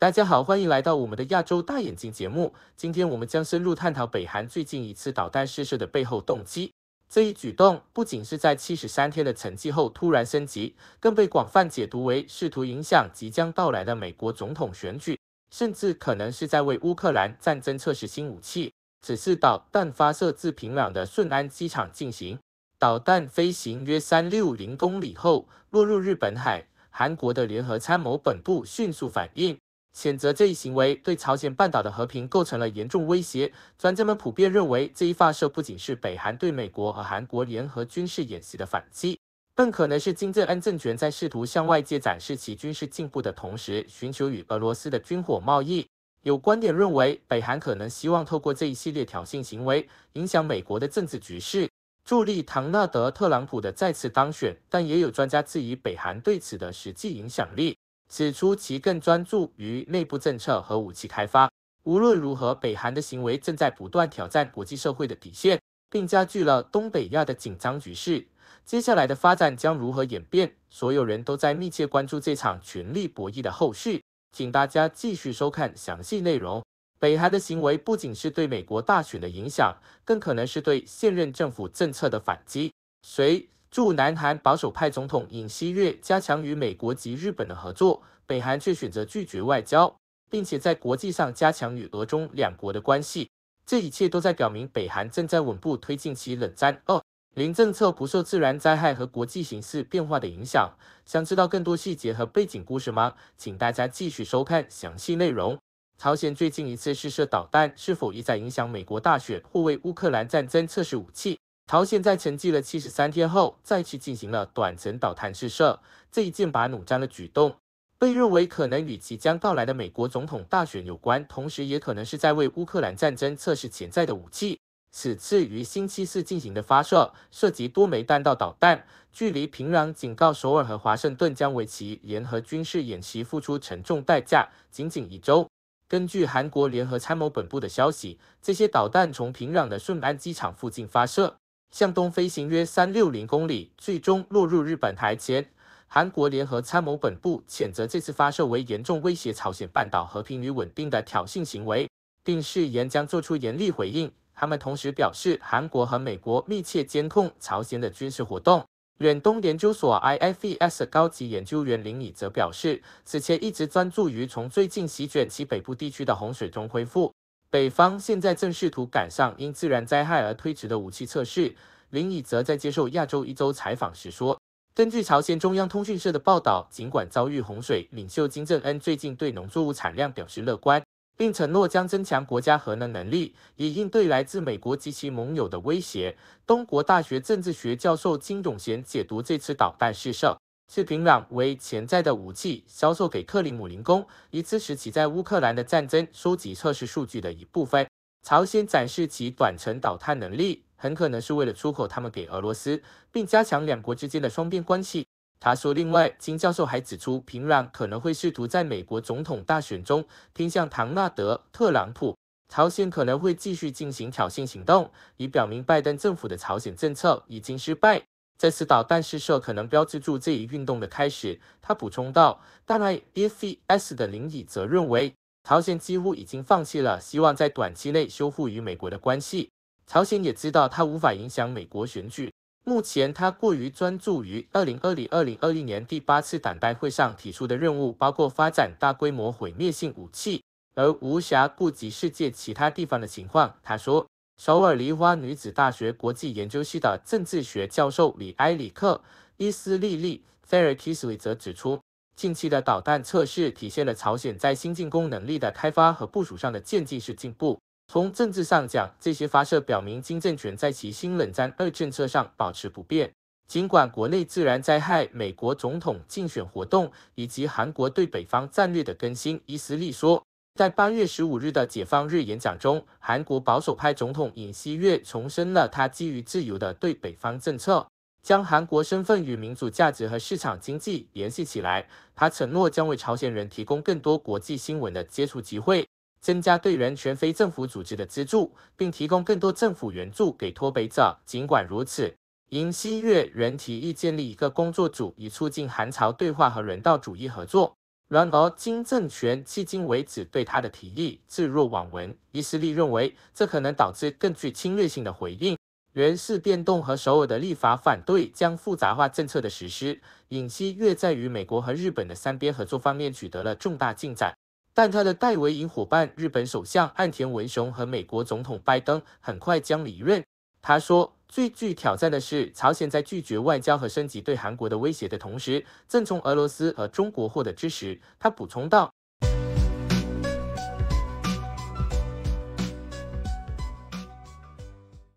大家好，欢迎来到我们的亚洲大眼睛节目。今天我们将深入探讨北韩最近一次导弹试射的背后动机。这一举动不仅是在73天的沉寂后突然升级，更被广泛解读为试图影响即将到来的美国总统选举，甚至可能是在为乌克兰战争测试新武器。此次导弹发射自平壤的顺安机场进行，导弹飞行约360公里后落入日本海。韩国的联合参谋本部迅速反应，谴责这一行为对朝鲜半岛的和平构成了严重威胁。专家们普遍认为，这一发射不仅是北韩对美国和韩国联合军事演习的反击，更可能是金正恩政权在试图向外界展示其军事进步的同时，寻求与俄罗斯的军火贸易。有观点认为，北韩可能希望透过这一系列挑衅行为，影响美国的政治局势，助力唐纳德·特朗普的再次当选。但也有专家质疑北韩对此的实际影响力，指出其更专注于内部政策和武器开发。无论如何，北韩的行为正在不断挑战国际社会的底线，并加剧了东北亚的紧张局势。接下来的发展将如何演变？所有人都在密切关注这场权力博弈的后续，请大家继续收看详细内容。北韩的行为不仅是对美国大选的影响，更可能是对现任政府政策的反击。随驻南韩保守派总统尹锡悦加强与美国及日本的合作，北韩却选择拒绝外交，并且在国际上加强与俄中两国的关系。这一切都在表明，北韩正在稳步推进其冷战2.0政策不受自然灾害和国际形势变化的影响。想知道更多细节和背景故事吗？请大家继续收看详细内容。朝鲜最近一次试射导弹是否意在影响美国大选或为乌克兰战争测试武器？朝鲜在沉寂了73天后再次进行了短程导弹试射，这一剑拔弩张的举动被认为可能与即将到来的美国总统大选有关，同时也可能是在为乌克兰战争测试潜在的武器。此次于星期四进行的发射涉及多枚弹道导弹，距离平壤警告首尔和华盛顿将为其联合军事演习付出沉重代价仅一周。根据韩国联合参谋本部的消息，这些导弹从平壤的顺安机场附近发射，向东飞行约360公里，最终落入日本海前。韩国联合参谋本部谴责这次发射为严重威胁朝鲜半岛和平与稳定的挑衅行为，并誓言将做出严厉回应。他们同时表示，韩国和美国密切监控朝鲜的军事活动。远东研究所 IFES 高级研究员林以则表示，此前一直专注于从最近席卷其北部地区的洪水中恢复，北方现在正试图赶上因自然灾害而推迟的武器测试。林以则在接受亚洲一周采访时说，根据朝鲜中央通讯社的报道，尽管遭遇洪水，领袖金正恩最近对农作物产量表示乐观，并承诺将增强国家核能力，以应对来自美国及其盟友的威胁。东国大学政治学教授金永贤解读这次导弹试射，是平壤为潜在的武器销售给克里姆林宫，以支持其在乌克兰的战争收集测试数据的一部分。朝鲜展示其短程导弹能力，很可能是为了出口它们给俄罗斯，并加强两国之间的双边关系。他说，另外，金教授还指出，平壤可能会试图在美国总统大选中偏向唐纳德·特朗普。朝鲜可能会继续进行挑衅行动，以表明拜登政府的朝鲜政策已经失败。这次导弹试射可能标志住这一运动的开始，他补充道。但 IFES 的林以则认为，朝鲜几乎已经放弃了希望在短期内修复与美国的关系。朝鲜也知道它无法影响美国选举。目前他过于专注于2020-2021年第8次党代会上提出的任务，包括发展大规模毁灭性武器，而无暇顾及世界其他地方的情况。他说，首尔梨花女子大学国际研究系的政治学教授李埃里克·伊斯利利 （Ferris） 则指出，近期的导弹测试体现了朝鲜在新进攻能力的开发和部署上的渐进式进步。从政治上讲，这些发射表明金政权在其新冷战2政策上保持不变。尽管国内自然灾害、美国总统竞选活动以及韩国对北方战略的更新，伊斯利说，在8月15日的解放日演讲中，韩国保守派总统尹锡悦重申了他基于自由的对北方政策，将韩国身份与民主价值和市场经济联系起来。他承诺将为朝鲜人提供更多国际新闻的接触机会，增加对人权非政府组织的资助，并提供更多政府援助给脱北者。尽管如此，尹锡悦仍提议建立一个工作组，以促进韩朝对话和人道主义合作。然而，金正权迄今为止对他的提议置若罔闻。伊斯利认为，这可能导致更具侵略性的回应。原是变动和首尔的立法反对将复杂化政策的实施。尹锡悦在与美国和日本的三边合作方面取得了重大进展，但他的戴维营伙伴日本首相岸田文雄和美国总统拜登很快将离任。他说，最具挑战的是，朝鲜在拒绝外交和升级对韩国的威胁的同时，正从俄罗斯和中国获得支持。他补充道。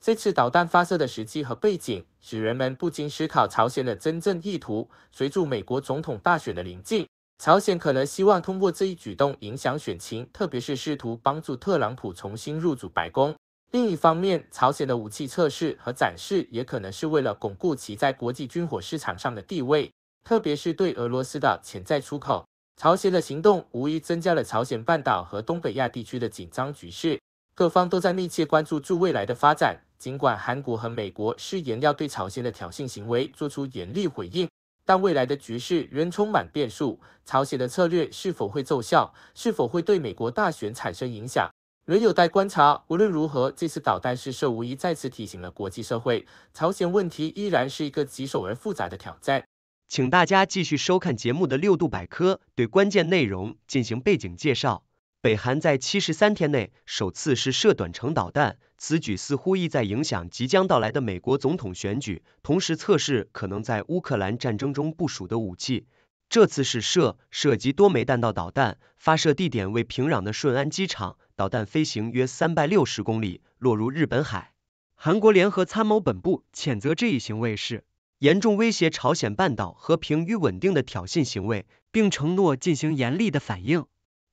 这次导弹发射的时机和背景，使人们不禁思考朝鲜的真正意图。随着美国总统大选的临近，朝鲜可能希望通过这一举动影响选情，特别是试图帮助特朗普重新入主白宫。另一方面，朝鲜的武器测试和展示也可能是为了巩固其在国际军火市场上的地位，特别是对俄罗斯的潜在出口。朝鲜的行动无疑增加了朝鲜半岛和东北亚地区的紧张局势，各方都在密切关注住未来的发展。尽管韩国和美国誓言要对朝鲜的挑衅行为做出严厉回应，但未来的局势仍充满变数。朝鲜的策略是否会奏效，是否会对美国大选产生影响，仍有待观察。无论如何，这次导弹试射无疑再次提醒了国际社会，朝鲜问题依然是一个棘手而复杂的挑战。请大家继续收看节目的六度百科，对关键内容进行背景介绍。北韩在73天内首次试射短程导弹，此举似乎意在影响即将到来的美国总统选举，同时测试可能在乌克兰战争中部署的武器。这次试射涉及多枚弹道导弹，发射地点为平壤的顺安机场，导弹飞行约360公里，落入日本海。韩国联合参谋本部谴责这一行为是严重威胁朝鲜半岛和平与稳定的挑衅行为，并承诺进行严厉的反应。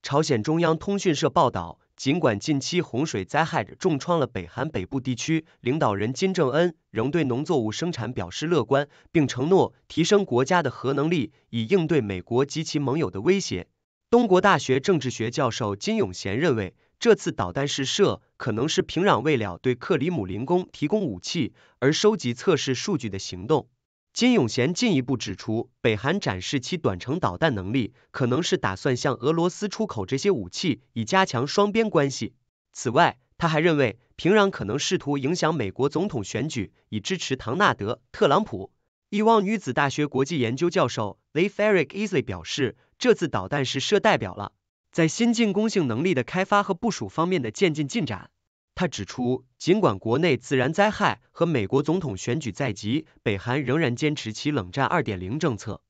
朝鲜中央通讯社报道，尽管近期洪水灾害重创了北韩北部地区，领导人金正恩仍对农作物生产表示乐观，并承诺提升国家的核能力，以应对美国及其盟友的威胁。东国大学政治学教授金永贤认为，这次导弹试射可能是平壤为了对克里姆林宫提供武器而收集测试数据的行动。金永贤进一步指出，北韩展示其短程导弹能力，可能是打算向俄罗斯出口这些武器，以加强双边关系。此外，他还认为平壤可能试图影响美国总统选举，以支持唐纳德·特朗普。伊旺女子大学国际研究教授 Leigh Ferrick Easley 表示，这次导弹试射代表了在新进攻性能力的开发和部署方面的渐进进展。他指出，尽管国内自然灾害和美国总统选举在即，北韩仍然坚持其冷战 2.0 政策。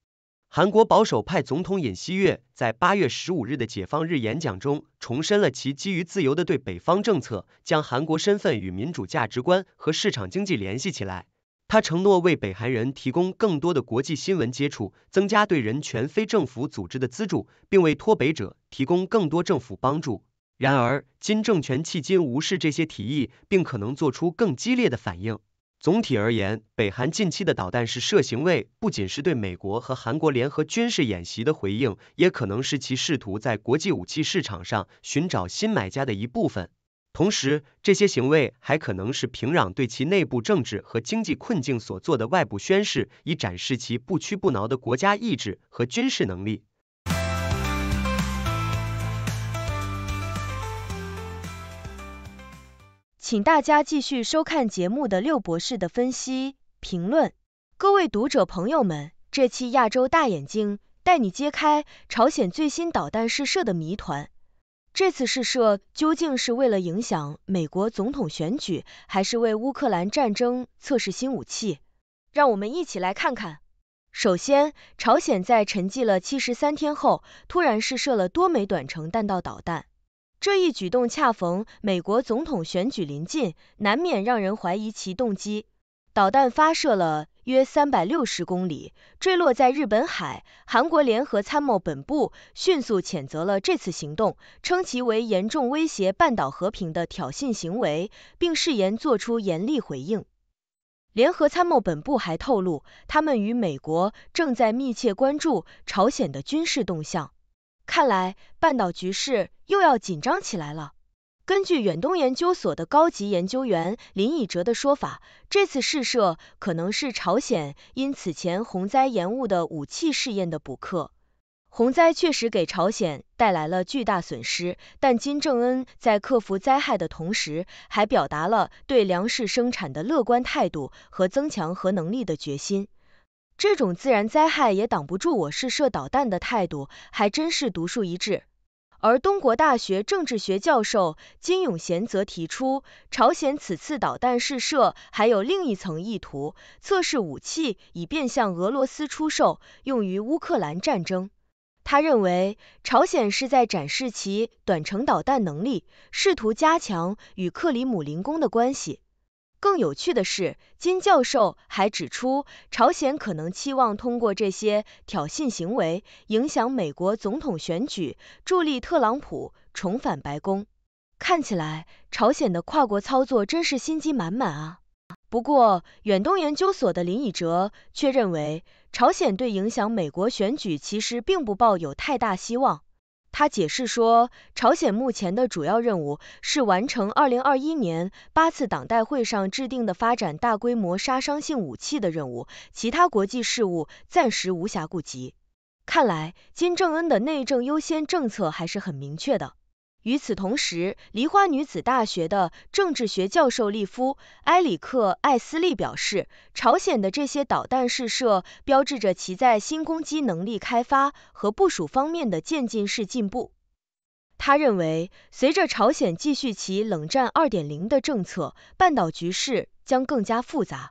韩国保守派总统尹锡悦在8月15日的解放日演讲中重申了其基于自由的对北方政策，将韩国身份与民主价值观和市场经济联系起来。他承诺为北韩人提供更多的国际新闻接触，增加对人权非政府组织的资助，并为脱北者提供更多政府帮助。然而，金政权迄今无视这些提议，并可能做出更激烈的反应。总体而言，北韩近期的导弹试射行为不仅是对美国和韩国联合军事演习的回应，也可能是其试图在国际武器市场上寻找新买家的一部分。同时，这些行为还可能是平壤对其内部政治和经济困境所做的外部宣示，以展示其不屈不挠的国家意志和军事能力。请大家继续收看节目的六博士的分析评论。各位读者朋友们，这期亚洲大眼睛带你揭开朝鲜最新导弹试射的谜团。这次试射究竟是为了影响美国总统选举，还是为乌克兰战争测试新武器？让我们一起来看看。首先，朝鲜在沉寂了73天后，突然试射了多枚短程弹道导弹。这一举动恰逢美国总统选举临近，难免让人怀疑其动机。导弹发射了约360公里，坠落在日本海。韩国联合参谋本部迅速谴责了这次行动，称其为严重威胁半岛和平的挑衅行为，并誓言做出严厉回应。联合参谋本部还透露，他们与美国正在密切关注朝鲜的军事动向。看来，半岛局势又要紧张起来了。根据远东研究所的高级研究员林以哲的说法，这次试射可能是朝鲜因此前洪灾延误的武器试验的补课。洪灾确实给朝鲜带来了巨大损失，但金正恩在克服灾害的同时，还表达了对粮食生产的乐观态度和增强核能力的决心。这种自然灾害也挡不住我是射导弹的态度，还真是独树一帜。而东国大学政治学教授金永贤则提出，朝鲜此次导弹试射还有另一层意图，测试武器以便向俄罗斯出售，用于乌克兰战争。他认为，朝鲜是在展示其短程导弹能力，试图加强与克里姆林宫的关系。更有趣的是，金教授还指出，朝鲜可能期望通过这些挑衅行为，影响美国总统选举，助力特朗普重返白宫。看起来，朝鲜的跨国操作真是心机满满啊。不过，远东研究所的林以哲却认为，朝鲜对影响美国选举其实并不抱有太大希望。他解释说，朝鲜目前的主要任务是完成2021年8次党代会上制定的发展大规模杀伤性武器的任务，其他国际事务暂时无暇顾及。看来，金正恩的内政优先政策还是很明确的。与此同时，梨花女子大学的政治学教授利夫·埃里克·艾斯利表示，朝鲜的这些导弹试射标志着其在新攻击能力开发和部署方面的渐进式进步。他认为，随着朝鲜继续其冷战 2.0 的政策，半岛局势将更加复杂。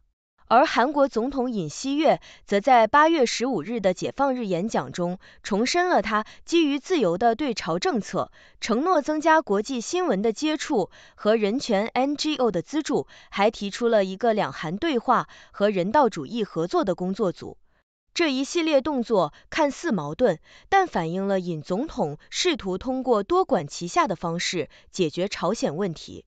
而韩国总统尹锡悦则在8月15日的解放日演讲中重申了他基于自由的对朝政策，承诺增加国际新闻的接触和人权 NGO 的资助，还提出了一个两韩对话和人道主义合作的工作组。这一系列动作看似矛盾，但反映了尹总统试图通过多管齐下的方式解决朝鲜问题。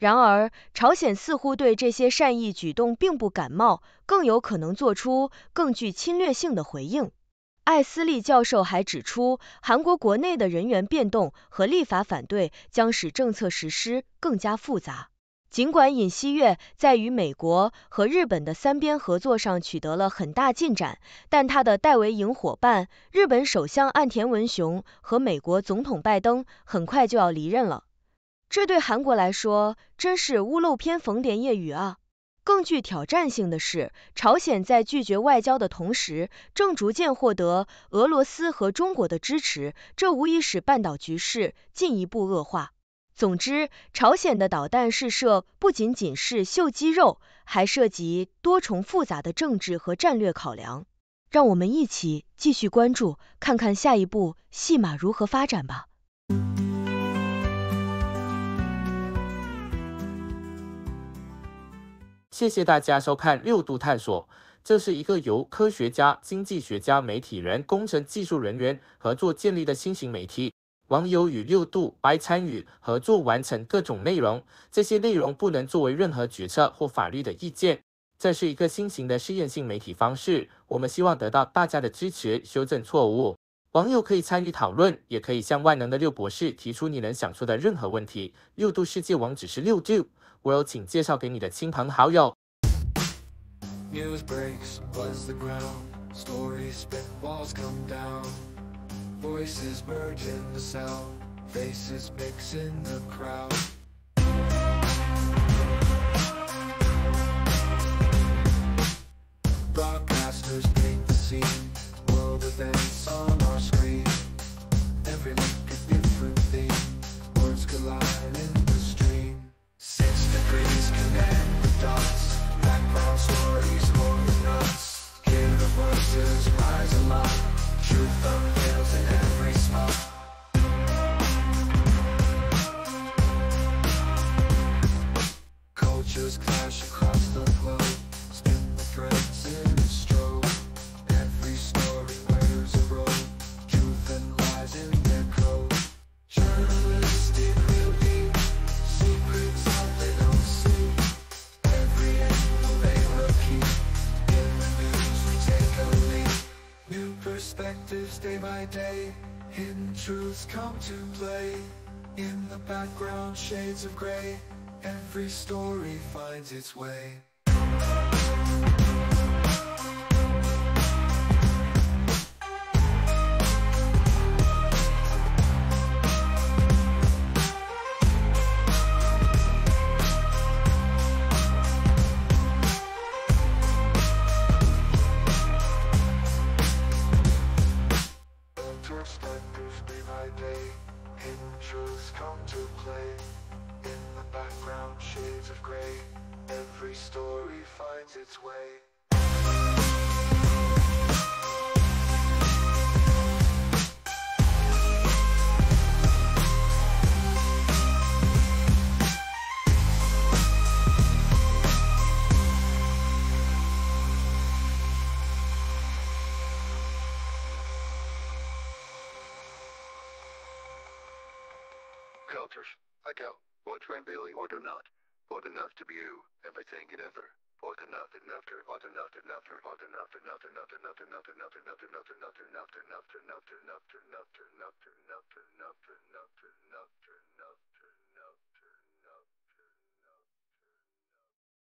然而，朝鲜似乎对这些善意举动并不感冒，更有可能做出更具侵略性的回应。艾斯利教授还指出，韩国国内的人员变动和立法反对将使政策实施更加复杂。尽管尹锡悦在与美国和日本的三边合作上取得了很大进展，但他的戴维营伙伴日本首相岸田文雄和美国总统拜登很快就要离任了。这对韩国来说真是屋漏偏逢连夜雨啊！更具挑战性的是，朝鲜在拒绝外交的同时，正逐渐获得俄罗斯和中国的支持，这无疑使半岛局势进一步恶化。总之，朝鲜的导弹试射不仅仅是秀肌肉，还涉及多重复杂的政治和战略考量。让我们一起继续关注，看看下一步戏码如何发展吧。谢谢大家收看六度探索，这是一个由科学家、经济学家、媒体人、工程技术人员合作建立的新型媒体。网友与六度来参与合作完成各种内容，这些内容不能作为任何决策或法律的意见。这是一个新型的试验性媒体方式，我们希望得到大家的支持，修正错误。网友可以参与讨论，也可以向万能的六博士提出你能想出的任何问题。六度世界网址是6度。我有请介绍给你的亲朋好友。Day by day, hidden truths come to play. In the background, shades of gray. Every story finds its way. its way. Cultures, I go, what really or do not, what enough to be you, everything and ever, what enough and after, what enough and after, what enough and after, not enough and after, not enough and after, not enough and after, not enough and after, not enough and after, not enough and after, not enough and after, not enough.